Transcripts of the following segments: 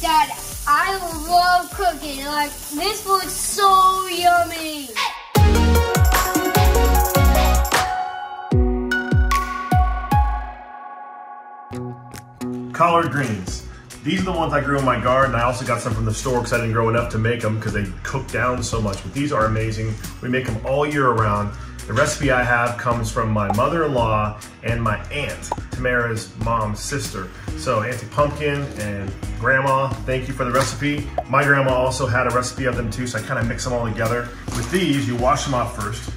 Dad, I love cooking. Like, this food's so yummy. Collard greens. These are the ones I grew in my garden. I also got some from the store because I didn't grow enough to make them because they cook down so much. But these are amazing. We make them all year around. The recipe I have comes from my mother-in-law and my aunt, Tamara's mom's sister. So Auntie Pumpkin and Grandma, thank you for the recipe. My grandma also had a recipe of them too, so I kind of mix them all together. With these, you wash them off first.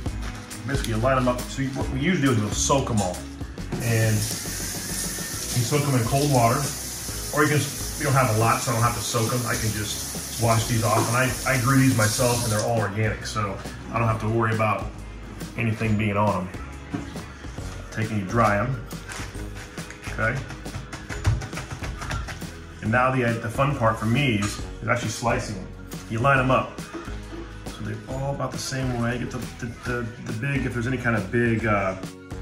Basically, you line them up. So what we usually do is we'll soak them all. And you soak them in cold water. Or you can just, we don't have a lot, so I don't have to soak them. I can just wash these off. And I grew these myself, and they're all organic, so I don't have to worry about anything being on them. Taking you dry them, okay? And now the fun part for me is actually slicing them. You line them up. So they're all about the same way. Get the big, if there's any kind of big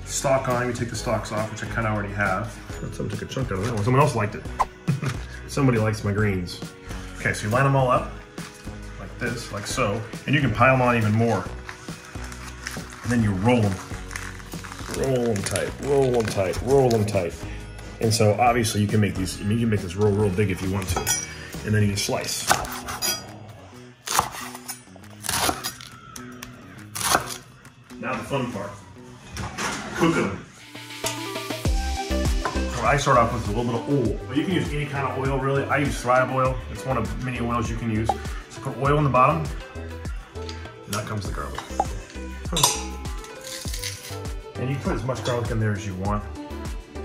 stalk on them, you take the stalks off, which I kind of already have. Someone took a chunk out of that one. Someone else liked it. Somebody likes my greens. Okay, so you line them all up like this, like so, and you can pile them on even more. And then you roll them. Roll them tight, roll them tight, roll them tight. And so obviously you can make these, I mean, you can make this roll real big if you want to. And then you can slice. Now the fun part, cooking them. I start off with a little bit of oil, but you can use any kind of oil really. I use thrive oil. It's one of many oils you can use. So put oil in the bottom, and out comes the garlic. And you put as much garlic in there as you want.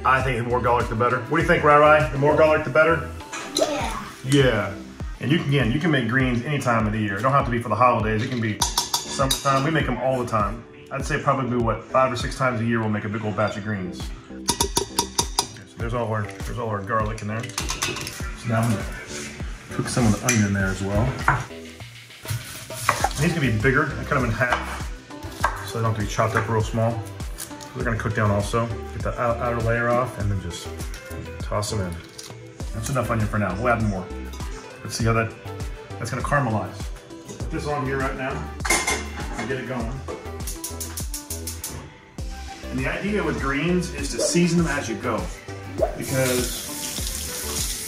I think the more garlic, the better. What do you think, Rai Rai? The more garlic, the better? Yeah. Yeah. And you can, again, you can make greens any time of the year. It don't have to be for the holidays. It can be summertime. We make them all the time. I'd say probably, what, 5 or 6 times a year we'll make a big old batch of greens. Okay, so there's all our garlic in there. So now I'm gonna cook some of the onion in there as well. And these can be bigger. I cut them in half so they don't have to be chopped up real small. They're gonna cook down also. Get the outer layer off and then just toss them in. That's enough onion for now. We'll add more. Let's see how that's gonna caramelize. Put this on here right now and get it going. And the idea with greens is to season them as you go, because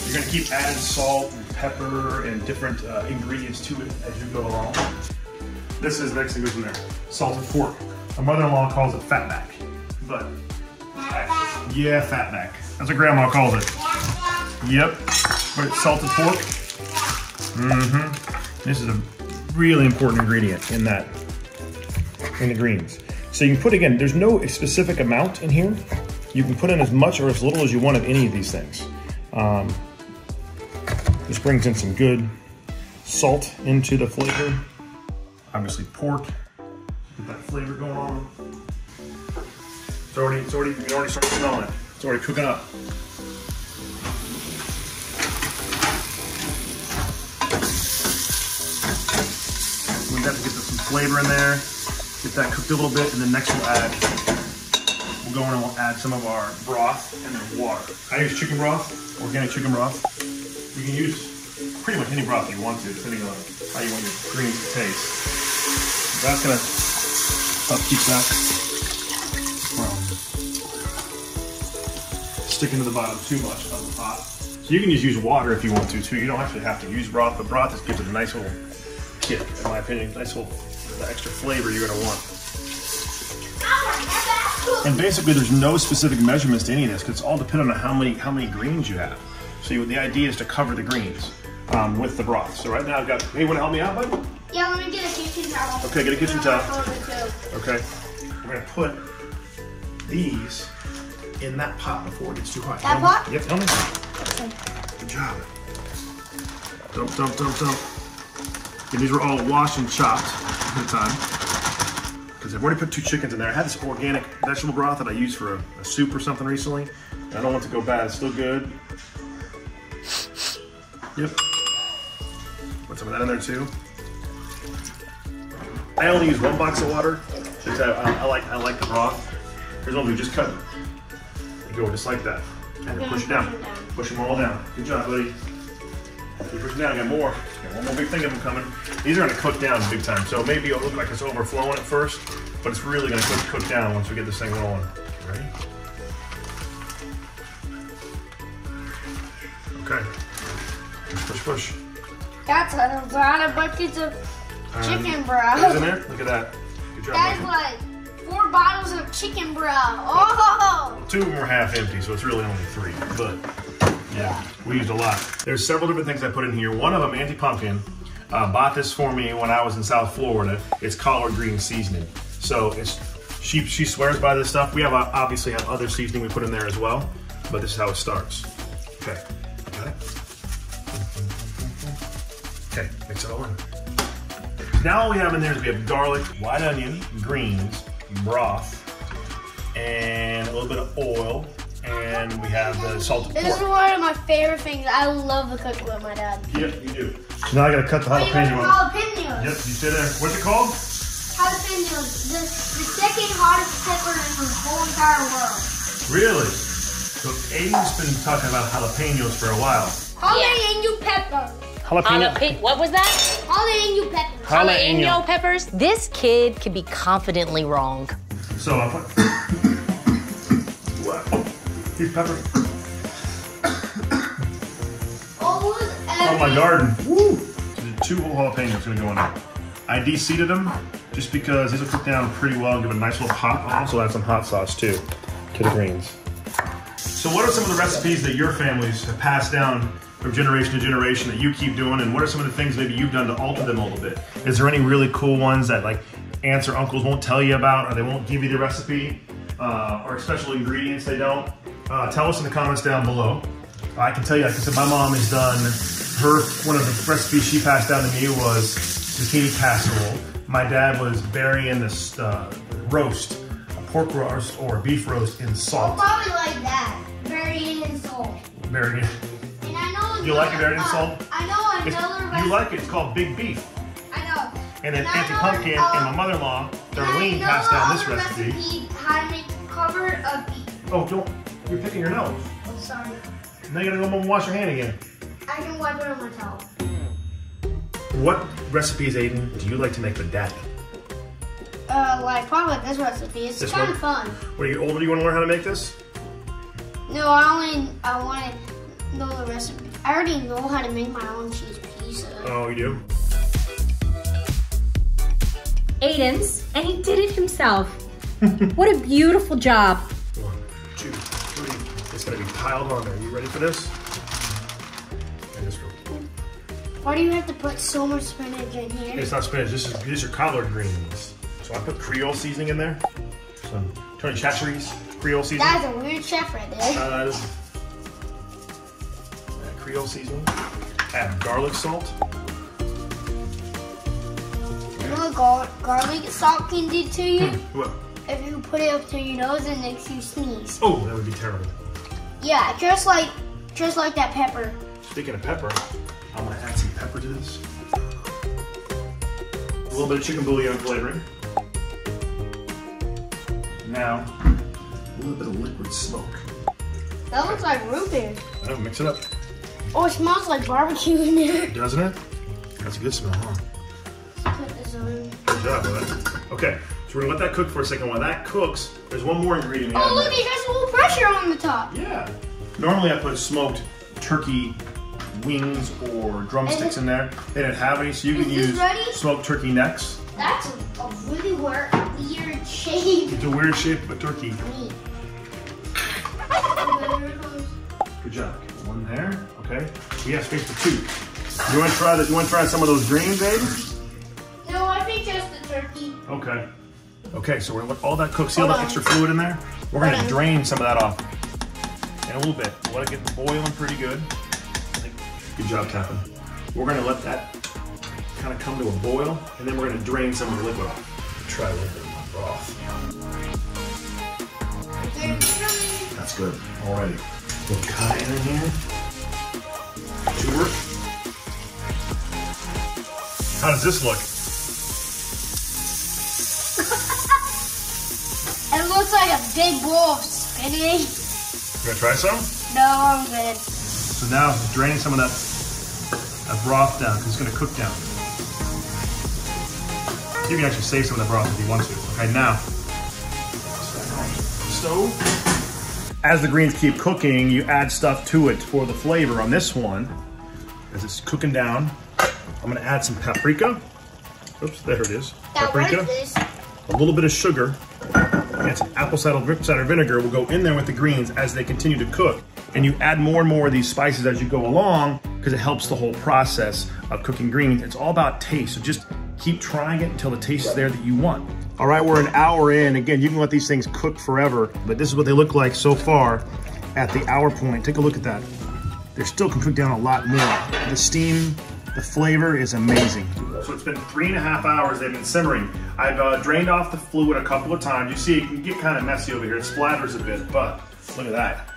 you're gonna keep adding salt and pepper and different ingredients to it as you go along. This is the next thing goes in there, salted pork. My mother-in-law calls it fatback. But, yeah, fatback. That's what Grandma calls it. Yep, but it's salted pork. Mm-hmm. This is a really important ingredient in the greens. So you can put, again, there's no specific amount in here. You can put in as much or as little as you want of any of these things. This brings in some good salt into the flavor. Obviously pork, get that flavor going on. It's already, you can already start smelling it. It's already cooking up. We have to get some flavor in there. Get that cooked a little bit, and then next we'll add some of our broth and then water. I use chicken broth, organic chicken broth. You can use pretty much any broth you want to, depending on how you want your greens to taste. That's gonna help keep that sticking to the bottom too much of the pot. So you can just use water if you want to too. You don't actually have to use broth, but broth just gives it a nice little kick, in my opinion. Nice little extra flavor you're gonna want. And basically there's no specific measurements to any of this, because it's all dependent on how many greens you have. So the idea is to cover the greens with the broth. So right now I've got, hey, you wanna help me out, bud? Yeah, let me get a kitchen towel. Okay, get a kitchen towel. Okay, we're gonna put these in that pot before it gets too hot. That pot? Yep, tell me. Okay. Good job. Dump. And these were all washed and chopped at the time, because I've already put 2 chickens in there. I had this organic vegetable broth that I used for a soup or something recently. And I don't want it to go bad, it's still good. Yep. Put some of that in there too. I only use 1 box of water. I like the broth. Here's what we just cut. Go just like that. And push it down. Push them all down. Good job, buddy. Keep pushing down. I got more. Got one more big thing of them coming. These are going to cook down big time. So maybe it'll look like it's overflowing at first, but it's really going to cook down once we get this thing rolling. Ready? Okay. Push. That's a lot of buckets of chicken broth. Is in there? Look at that. Good job. That's like 4 bottles of chicken broth. Oh! Well, 2 of them were half empty, so it's really only 3. But yeah, we used a lot. There's several different things I put in here. One of them, Auntie Pumpkin, bought this for me when I was in South Florida. It's collard green seasoning. So it's she swears by this stuff. We have obviously have other seasoning we put in there as well, but this is how it starts. Okay. Got it? Okay, mix it all in. Now all we have in there is we have garlic, white onion, greens, broth, and a little bit of oil, and we have the salted pork. This is one of my favorite things. I love to cook with my dad. Yep, you do. So now I gotta cut the jalapeno. Jalapenos. Yep, you see there. What's it called? Jalapenos. The second hottest pepper in the whole entire world. Really? So Aiden's been talking about jalapenos for a while. Jalapeno pepper. Jalapeno. What was that? Jalapeno peppers. Jalapeno peppers. This kid could be confidently wrong. So I put these peppers all oh, my garden. Woo! So 2 whole jalapenos gonna go in there. I de-seeded them just because these will cook down pretty well and give a nice little pop. I'll also add some hot sauce too to the greens. So what are some of the recipes that your families have passed down from generation to generation that you keep doing, and what are some of the things maybe you've done to alter them a little bit? Is there any really cool ones that like aunts or uncles won't tell you about, or they won't give you the recipe, or special ingredients they don't? Tell us in the comments down below. I can tell you, like I said, my mom has done, one of the recipes she passed down to me was zucchini casserole. My dad was burying this roast, a pork roast or a beef roast in salt. Well, probably like that, burying in salt. Burying. You like it buried in salt? I know another recipe. You like it, it's called Big Beef. I know. And then Auntie Pumpkin and my mother-in-law, Darlene, passed down this recipe. How to make a cover of beef. Oh, don't, you're picking your nose. Oh, sorry. Now you gotta go home and wash your hand again. I can wipe it on my towel. What recipes, Aiden, do you like to make with Daddy? Like probably this recipe, it's kind of fun. When you get older, you wanna learn how to make this? No, I wanna know the recipe. I already know how to make my own cheese pizza. Oh, you do? Aiden's, and he did it himself. What a beautiful job. 1, 2, 3. It's gonna be piled on there. You ready for this? And this go. Why do you have to put so much spinach in here? It's not spinach, these are collard greens. So I put Creole seasoning in there. Some Tony Chachere's Creole seasoning. That's a weird chef right there. Creole seasoning, add garlic salt. You know what garlic salt can do to you? What? If you put it up to your nose and makes you sneeze. Oh, that would be terrible. Yeah, just like that pepper. Speaking of pepper, I'm gonna add some pepper to this. A little bit of chicken bouillon flavoring. Now, a little bit of liquid smoke. That looks like root beer. I'll mix it up. Oh, it smells like barbecue in there. Doesn't it? That's a good smell, huh? Let's put this on. Good job, bud. Okay, so we're gonna let that cook for a second. While that cooks, there's one more ingredient. Oh, look, it has a little pressure on the top. Yeah. Normally I put smoked turkey wings or drumsticks in there. They didn't have any, so you can use smoked turkey necks. That's a really weird shape. It's a weird shape of a turkey. Good job. One there. Okay, we have space for 2. You want to try this? You want to try some of those greens, babe? No, I think just the turkey. Okay. Okay, so we're gonna let all that cook. See all that extra fluid in there? We're gonna drain some of that off in a little bit. We want to get the boiling pretty good. Good job, Tappin. We're gonna let that kind of come to a boil, and then we're gonna drain some of the liquid off. Try a little bit of the broth. That's good. All righty. We'll cut it in here. How does this look? It looks like a big bowl of spinach. You gonna try some? No, I'm good. So now drain some of that broth down because it's going to cook down. You can actually save some of the broth if you want to. Okay, now, stove. As the greens keep cooking, you add stuff to it for the flavor. On this one, as it's cooking down, I'm going to add some paprika. Oops, there it is. Paprika, a little bit of sugar, and some apple cider vinegar will go in there with the greens as they continue to cook. And you add more and more of these spices as you go along because it helps the whole process of cooking greens. It's all about taste, so just keep trying it until the taste is there that you want. All right, we're an hour in. Again, you can let these things cook forever, but this is what they look like so far at the hour point. Take a look at that. They still can cook down a lot more. The steam, the flavor is amazing. So it's been 3.5 hours they've been simmering. I've drained off the fluid a couple of times. You see, it can get kind of messy over here. It splatters a bit, but look at that.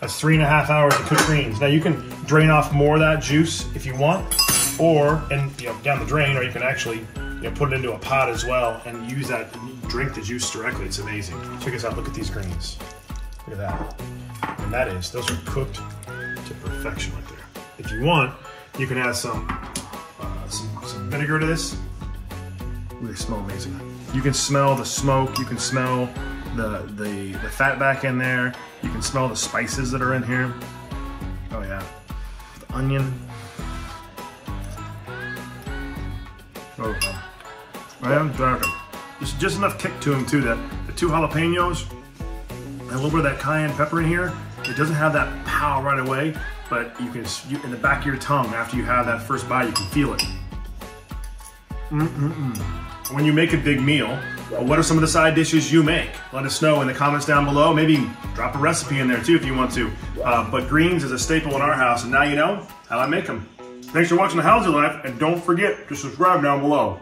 That's 3.5 hours of cooked greens. Now you can drain off more of that juice if you want, or down the drain, or you can actually put it into a pot as well and use that and drink the juice directly. It's amazing. Check this out. Look at these greens. Look at that. And that is, those are cooked to perfection right there. If you want, you can add some vinegar to this. They smell amazing. You can smell the smoke. You can smell the fat back in there. You can smell the spices that are in here. Oh yeah, the onion. Okay. I am driving. There's just enough kick to them too. That the two jalapenos and a little bit of that cayenne pepper in here. It doesn't have that pow right away, but you can, in the back of your tongue, after you have that first bite, you can feel it. When you make a big meal, what are some of the side dishes you make? Let us know in the comments down below. Maybe drop a recipe in there too if you want to. But greens is a staple in our house, and now you know how I make them. Thanks for watching The Housley Life, and don't forget to subscribe down below.